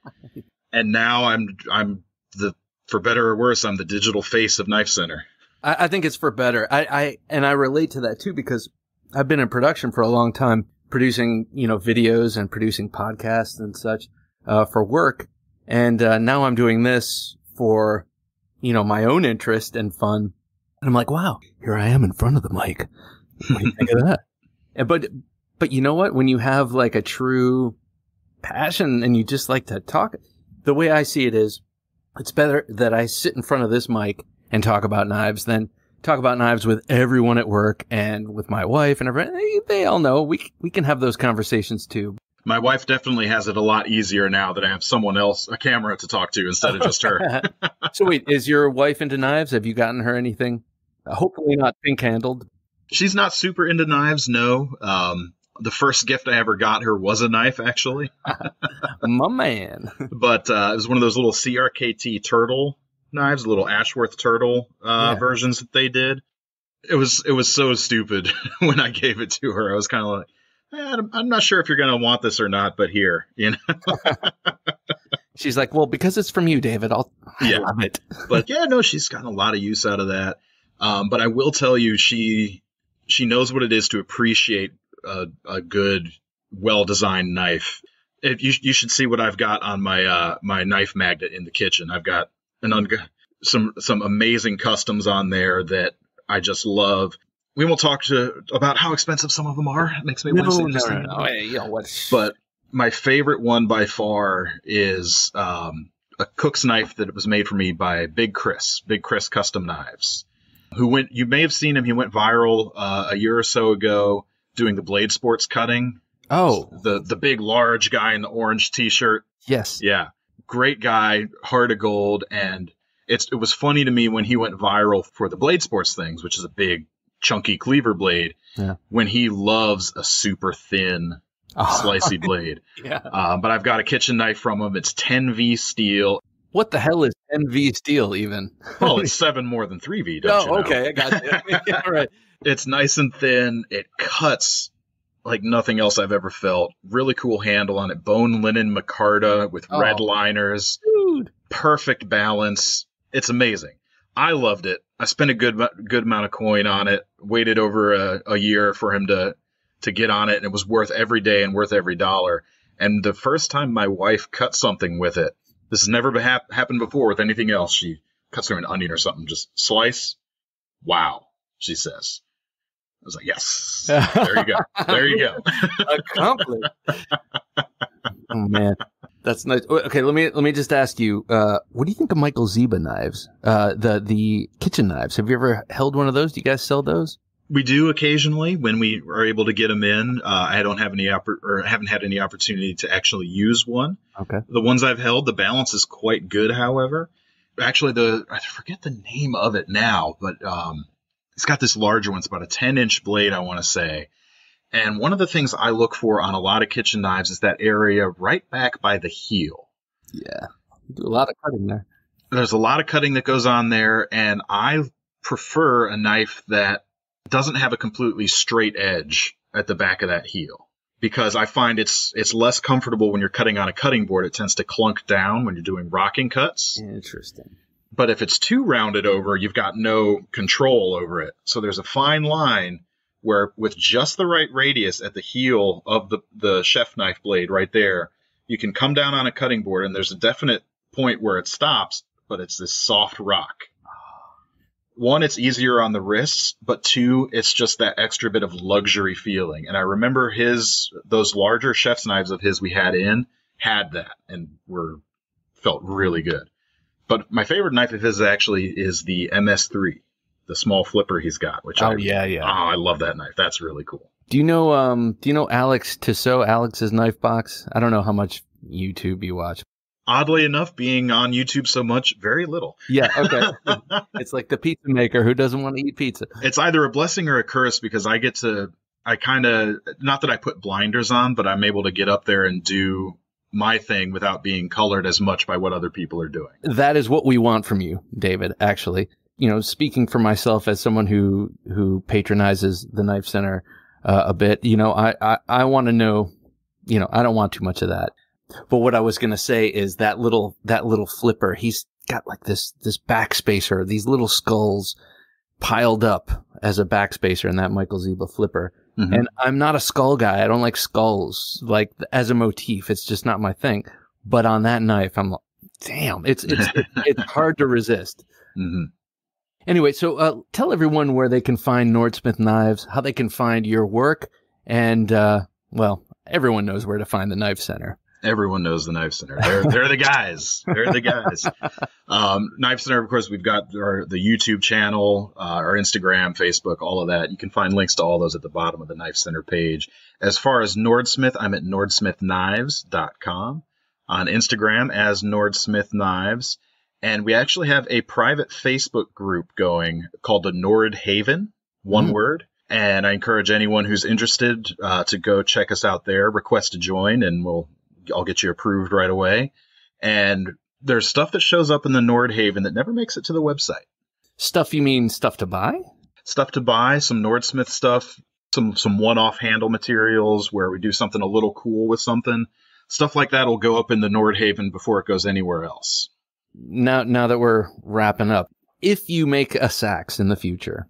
And now I'm, I'm the, for better or worse, I'm the digital face of Knife Center. I, I think it's for better. I, I, and I relate to that too, because I've been in production for a long time, producing, you know, videos and producing podcasts and such, uh, for work. And, uh, now I'm doing this for, you know, my own interest and fun. And I'm like, wow, here I am in front of the mic. What do you think of that? And, but, but you know what? When you have like a true passion and you just like to talk, the way I see it is it's better that I sit in front of this mic and talk about knives than talk about knives with everyone at work and with my wife and everyone. They, they all know we, we can have those conversations too. My wife definitely has it a lot easier now that I have someone else, a camera to talk to instead of just her. So wait, is your wife into knives? Have you gotten her anything? Uh, hopefully not pink handled. She's not super into knives. No. Um, the first gift I ever got her was a knife, actually. My man. But uh, it was one of those little C R K T turtle knives, little Ashworth turtle uh, yeah. versions that they did. It was, it was so stupid when I gave it to her. I was kind of like, I'm not sure if you're going to want this or not, but here, you know. She's like, well, because it's from you, David, I'll I yeah. love it. But yeah, no, she's gotten a lot of use out of that. Um, but I will tell you, she she knows what it is to appreciate a, a good, well-designed knife. It, you, you should see what I've got on my uh, my knife magnet in the kitchen. I've got an un some some amazing customs on there that I just love. We won't talk to about how expensive some of them are. It makes me no, want to say no, no, no. You know what? But my favorite one by far is um, a cook's knife that was made for me by Big Chris, Big Chris Custom Knives, who went. You may have seen him. He went viral uh, a year or so ago doing the Blade Sports cutting. Oh, the the big large guy in the orange T-shirt. Yes. Yeah, great guy, heart of gold, and it's it was funny to me when he went viral for the Blade Sports things, which is a big chunky cleaver blade yeah. when he loves a super thin oh. slicey blade. yeah. Uh, but I've got a kitchen knife from him. It's ten V steel. What the hell is ten V steel even? Well, it's seven more than three V, don't oh, you know? Okay. I got you. yeah, right. It's nice and thin. It cuts like nothing else I've ever felt. Really cool handle on it. Bone linen micarta with oh. red liners. Dude. Perfect balance. It's amazing. I loved it. I spent a good good amount of coin on it, waited over a, a year for him to, to get on it, and it was worth every day and worth every dollar. And the first time my wife cut something with it, this has never ha happened before with anything else. She cuts through an onion or something, just slice. Wow, she says. I was like, yes, there you go. There you go. Accomplished. Oh, man. That's nice. Okay, let me let me just ask you, uh, what do you think of Michael Zieba knives? Uh, the the kitchen knives. Have you ever held one of those? Do you guys sell those? We do occasionally when we are able to get them in. Uh, I don't have any oppor or haven't had any opportunity to actually use one. Okay. The ones I've held, the balance is quite good. However, actually, the I forget the name of it now, but um, it's got this larger one. It's about a ten inch blade, I want to say. And one of the things I look for on a lot of kitchen knives is that area right back by the heel. Yeah. You do a lot of cutting there. There's a lot of cutting that goes on there, and I prefer a knife that doesn't have a completely straight edge at the back of that heel because I find it's it's less comfortable when you're cutting on a cutting board. It tends to clunk down when you're doing rocking cuts. Interesting. But if it's too rounded over, you've got no control over it. So there's a fine line where with just the right radius at the heel of the, the chef knife blade right there, you can come down on a cutting board and there's a definite point where it stops, but it's this soft rock. One, it's easier on the wrists, but two, it's just that extra bit of luxury feeling. And I remember his, those larger chef's knives of his we had in had that and were felt really good. But my favorite knife of his actually is the M S three. the small flipper he's got, which oh, I, yeah, yeah. Oh, I love that knife. That's really cool. Do you know, um, do you know Alex Tissot, Alex's Knife Box? I don't know how much YouTube you watch. Oddly enough, being on YouTube so much, very little. Yeah, okay. It's like the pizza maker who doesn't want to eat pizza. It's either a blessing or a curse because I get to, I kind of, not that I put blinders on, but I'm able to get up there and do my thing without being colored as much by what other people are doing. That is what we want from you, David, actually. You know, speaking for myself as someone who, who patronizes the Knife Center uh, a bit, you know, I, I, I want to know, you know, I don't want too much of that. But what I was going to say is that little, that little flipper, he's got like this, this backspacer, these little skulls piled up as a backspacer in that Michael Zieba flipper. Mm-hmm. And I'm not a skull guy. I don't like skulls like as a motif. It's just not my thing. But on that knife, I'm like, damn, it's, it's, it's hard to resist. Mm-hmm. Anyway, so uh, tell everyone where they can find Nordsmith Knives, how they can find your work, and, uh, well, everyone knows where to find the Knife Center. Everyone knows the Knife Center. They're, they're the guys. They're the guys. Um, Knife Center, of course, we've got our, the YouTube channel, uh, our Instagram, Facebook, all of that. You can find links to all those at the bottom of the Knife Center page. As far as Nordsmith, I'm at nordsmith knives dot com. On Instagram as Nordsmith Knives. And we actually have a private Facebook group going called the Nord Haven, one mm. word. And I encourage anyone who's interested uh, to go check us out there, request to join, and we'll I'll get you approved right away. And there's stuff that shows up in the Nord Haven that never makes it to the website. Stuff you mean stuff to buy? Stuff to buy, some Nordsmith stuff, some some one-off handle materials where we do something a little cool with something. Stuff like that will go up in the Nord Haven before it goes anywhere else. Now, now that we're wrapping up, if you make a sax in the future.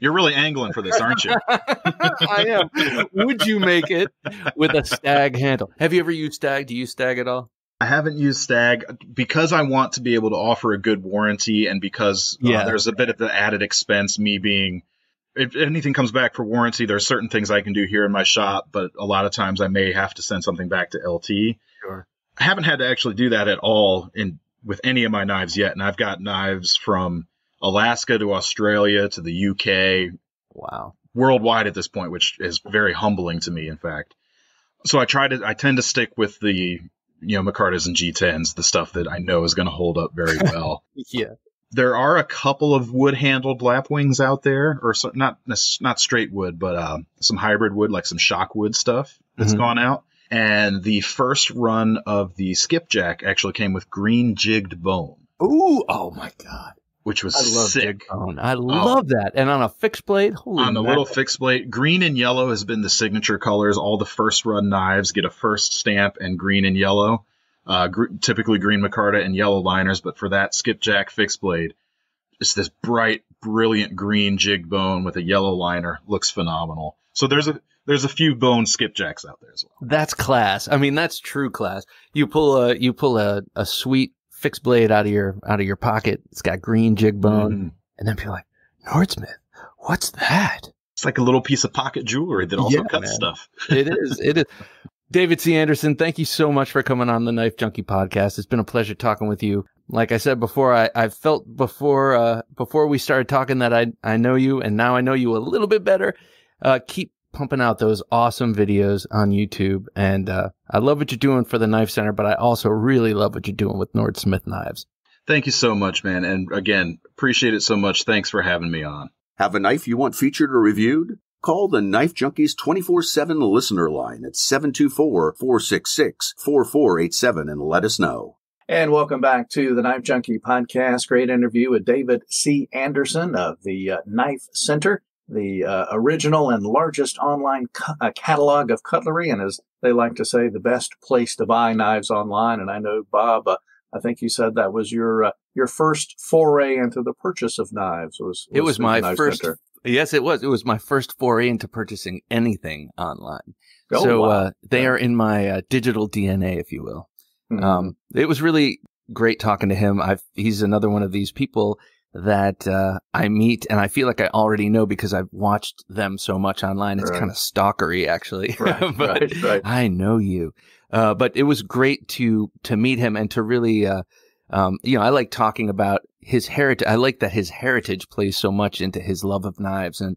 You're really angling for this, aren't you? I am. Would you make it with a stag handle? Have you ever used stag? Do you use stag at all? I haven't used stag because I want to be able to offer a good warranty and because yeah. uh, there's a bit of the added expense, me being, if anything comes back for warranty, there are certain things I can do here in my shop, but a lot of times I may have to send something back to L T. Sure. I haven't had to actually do that at all in with any of my knives yet. And I've got knives from Alaska to Australia to the U K. Wow. Worldwide at this point, which is very humbling to me, in fact. So I try to, I tend to stick with the, you know, Micartas and G tens, the stuff that I know is going to hold up very well. Yeah. There are a couple of wood handled Lapwings out there, or so, not, not straight wood, but uh, some hybrid wood, like some shock wood stuff that's mm-hmm. gone out. And the first run of the Skipjack actually came with green jigged bone. Ooh, oh my God. Which was I love sick. Jigged bone. I love oh. that. And on a fixed blade, holy On a little fixed blade. Green and yellow has been the signature colors. All the first run knives get a first stamp and green and yellow. Uh, gr typically green micarta and yellow liners, but for that Skipjack fixed blade, it's this bright, brilliant green jigged bone with a yellow liner. Looks phenomenal. So there's a There's a few bone Skipjacks out there as well. That's class. I mean, that's true class. You pull a you pull a, a sweet fixed blade out of your out of your pocket. It's got green jig bone, mm-hmm. and then people are like, Nordsmith, what's that? It's like a little piece of pocket jewelry that also yeah, cuts man. stuff. It is. It is. David C. Andersen, thank you so much for coming on the Knife Junkie Podcast. It's been a pleasure talking with you. Like I said before, I, I felt before uh, before we started talking that I I know you, and now I know you a little bit better. Uh, keep pumping out those awesome videos on YouTube. And uh, I love what you're doing for the Knife Center, but I also really love what you're doing with Nordsmith Knives. Thank you so much, man. And again, appreciate it so much. Thanks for having me on. Have a knife you want featured or reviewed? Call the Knife Junkies twenty-four seven listener line at seven two four, four six six, four four eight seven and let us know. And welcome back to the Knife Junkie Podcast. Great interview with David C. Andersen of the uh, Knife Center, the uh, original and largest online ca uh, catalog of cutlery, and as they like to say, the best place to buy knives online. And I know, Bob, uh, I think you said that was your uh, your first foray into the purchase of knives. Was, was it was my first. Center. Yes, it was. It was my first foray into purchasing anything online. Oh, so wow. uh, they yeah. are in my uh, digital D N A, if you will. Mm-hmm. um, it was really great talking to him. I've, he's another one of these people that uh, I meet, and I feel like I already know because I've watched them so much online. It's right. kind of stalkery, actually. Right, but right, right. I know you. Uh, but it was great to to meet him and to really uh, Um, you know, I like talking about his heritage. I like that his heritage plays so much into his love of knives. And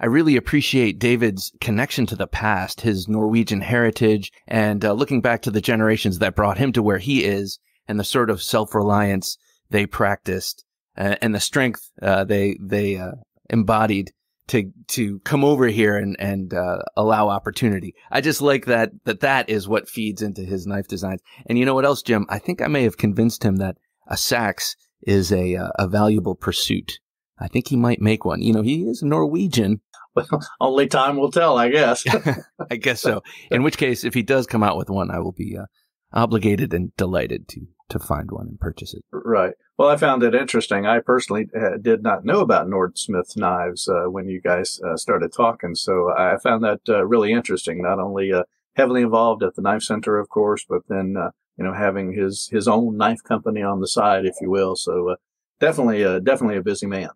I really appreciate David's connection to the past, his Norwegian heritage, and uh, looking back to the generations that brought him to where he is and the sort of self-reliance they practiced uh, and the strength uh, they they uh, embodied to to come over here and, and uh, allow opportunity. I just like that, that that is what feeds into his knife designs. And you know what else, Jim? I think I may have convinced him that a sax is a, a valuable pursuit. I think he might make one. You know, he is Norwegian. Well, only time will tell, I guess. I guess so. In which case, if he does come out with one, I will be uh, obligated and delighted to to find one and purchase it. Right. Well, I found it interesting. I personally uh, did not know about Nordsmith Knives uh, when you guys uh, started talking, so I found that uh, really interesting. Not only uh, heavily involved at the Knife Center, of course, but then uh, you know, having his his own knife company on the side, if you will. So uh, definitely, uh, definitely a busy man.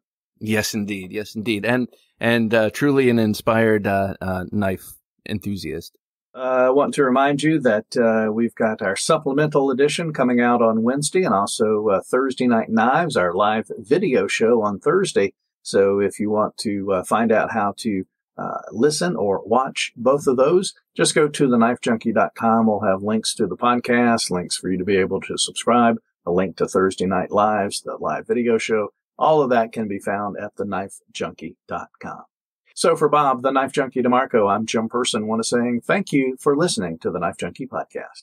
Yes, indeed. Yes, indeed. And and uh, truly an inspired uh, uh, knife enthusiast. Uh, I want to remind you that uh, we've got our supplemental edition coming out on Wednesday, and also uh, Thursday Night Knives, our live video show on Thursday. So if you want to uh, find out how to uh, listen or watch both of those, just go to the knife junkie dot com. We'll have links to the podcast, links for you to be able to subscribe, a link to Thursday Night Lives, the live video show. All of that can be found at the knife junkie dot com. So for Bob, the Knife Junkie DeMarco, I'm Jim Person, want to saying thank you for listening to the Knife Junkie Podcast.